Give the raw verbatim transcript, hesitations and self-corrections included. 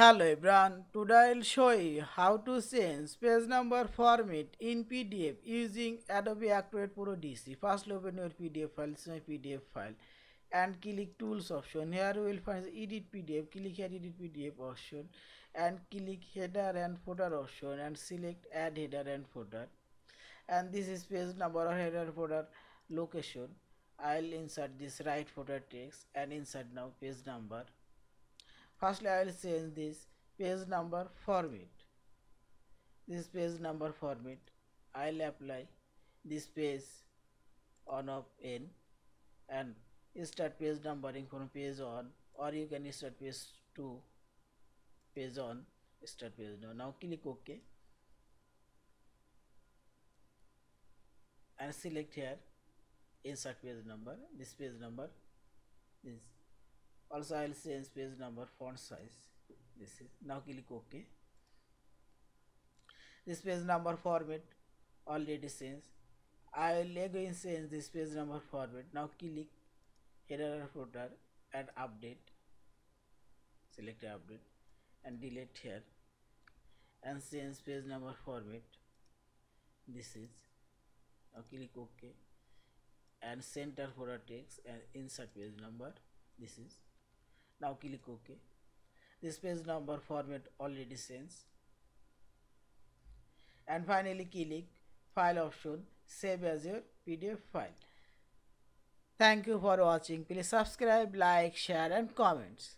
Hello everyone, today I'll show you how to change page number format in P D F using Adobe Acrobat Pro D C. First open your P D F file, this is my P D F file and click tools option. Here you will find edit P D F, click here edit P D F option and click header and footer option and select add header and footer. And this is page number or header footer location. I'll insert this right footer text and insert now page number. Firstly, I will change this page number format. This page number format, I will apply this page on of n and start page numbering from page on, or you can start page to page on, start page now. Now click OK and select here insert page number, this page number, this. Also, I will change page number font size. This is now click OK. This page number format already changed. I will again change this page number format. Now click header and footer and update. Select update and delete here and change page number format. This is now click OK and center footer text and insert page number. This is. Now click OK. This page number format already changed. And finally click file option, save as your P D F file. Thank you for watching. Please subscribe, like, share and comments.